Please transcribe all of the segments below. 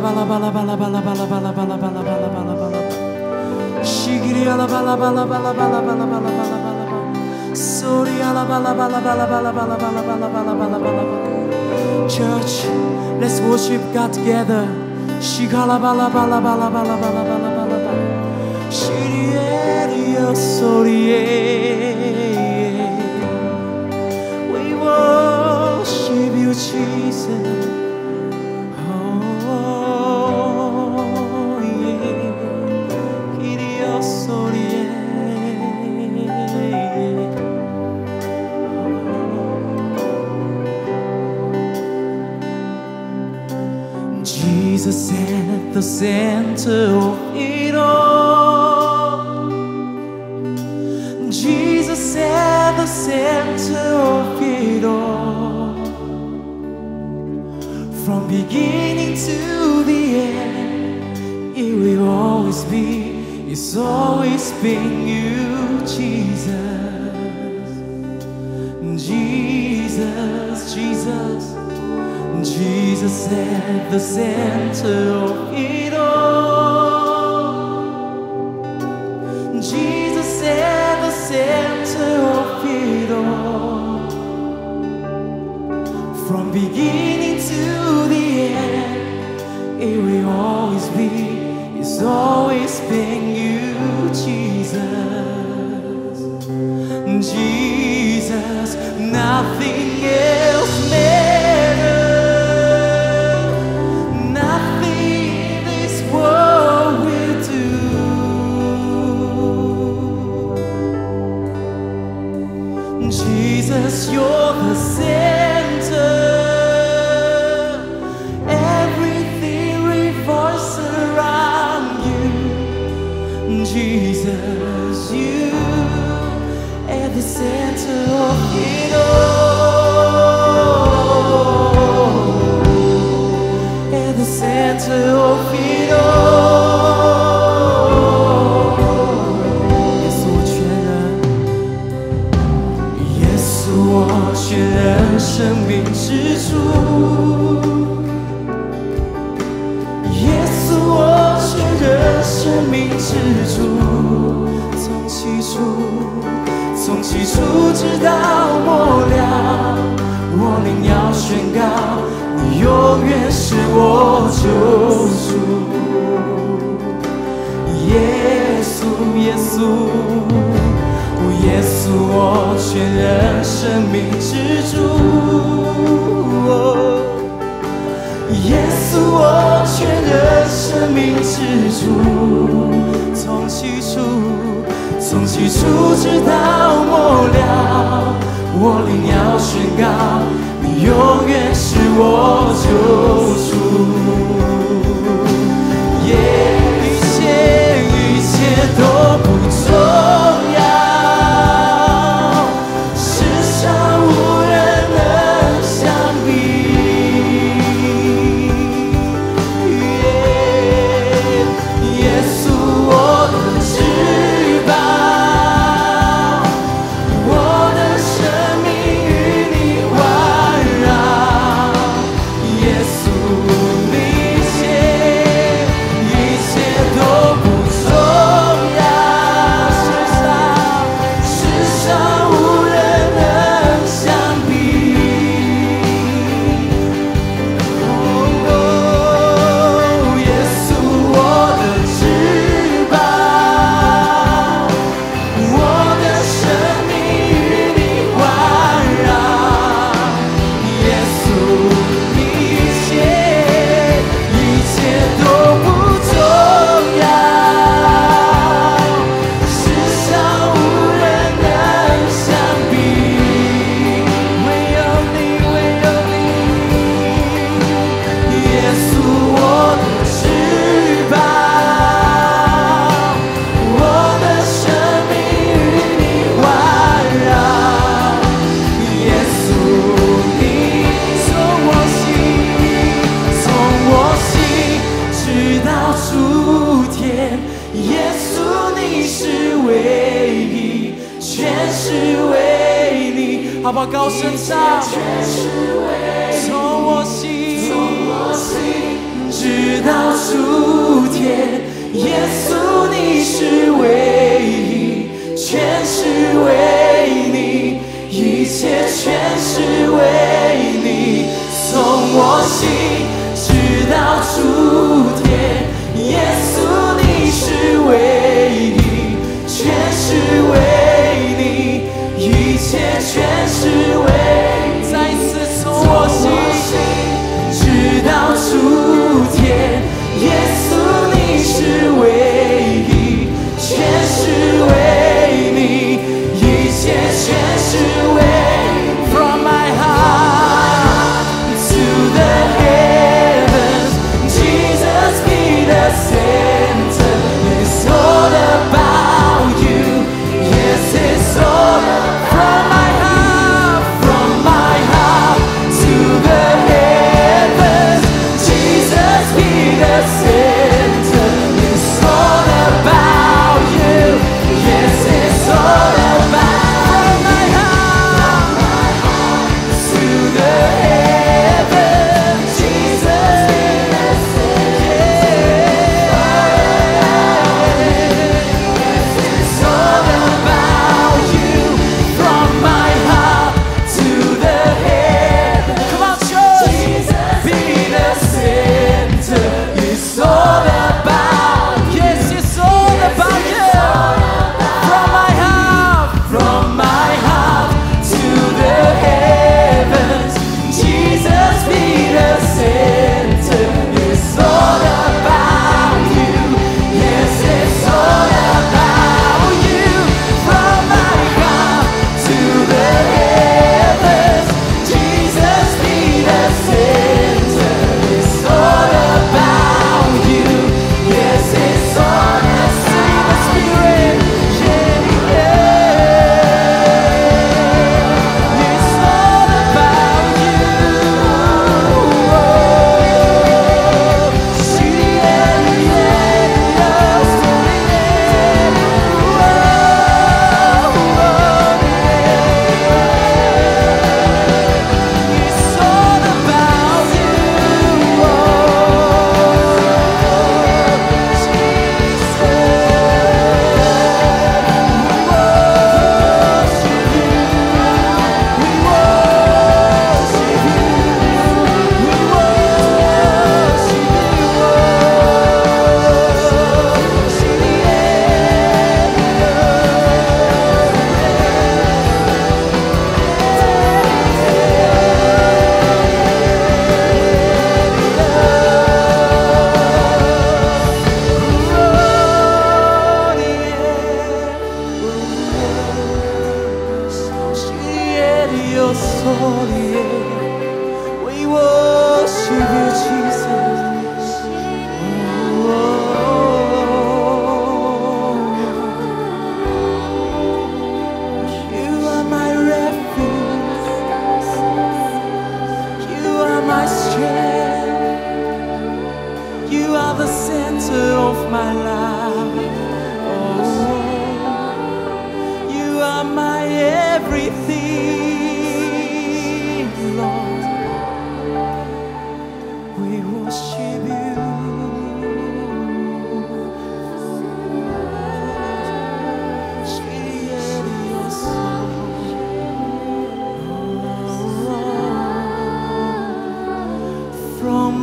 la ba la ba la ba la ba la ba la ba la ba la ba la ba la ba la ba. Shigiri la ba la ba la ba la ba la ba la ba la ba la ba. Sori la ba la ba la ba la ba la ba la ba la ba la ba la ba la ba. Church, let's worship God together. Shigala ba la ba la ba la ba la ba la ba la ba la ba. Shiri yo sori. We worship you, Jesus. Jesus at the center of it all. Jesus at the center of it all. From beginning to the end, it will always be, it's always been you, Jesus. Jesus, Jesus. Jesus at the center of it all. Jesus at the center of it all. From beginning to the end, it will always be, it's always been you, Jesus. Jesus, nothing else matters. Jesus, you're the center. Everything revolves around you. Jesus, you at the center of it all. At the center of it all. 直到属天。耶稣，你是唯一，全是为你，一切全是为你。从我心直到属天，耶稣，你是唯一，全是为你，一切全是为你。再一次，从我心。 直到主天，耶稣你是唯一，全是为你，一切全是为你。From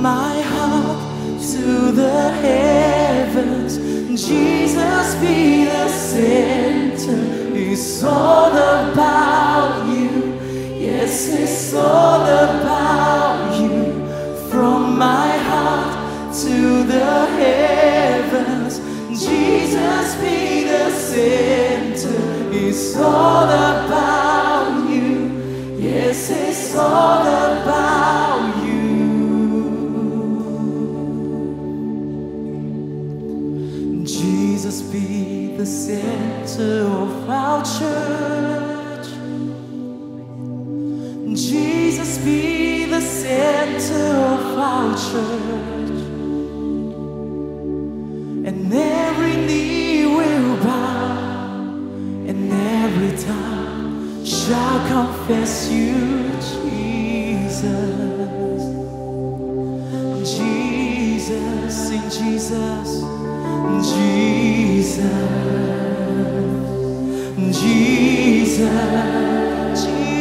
my heart to the heavens, Jesus be the center. It's all about you. Yes, it's all about you. Jesus, Jesus, Jesus, Jesus, Jesus.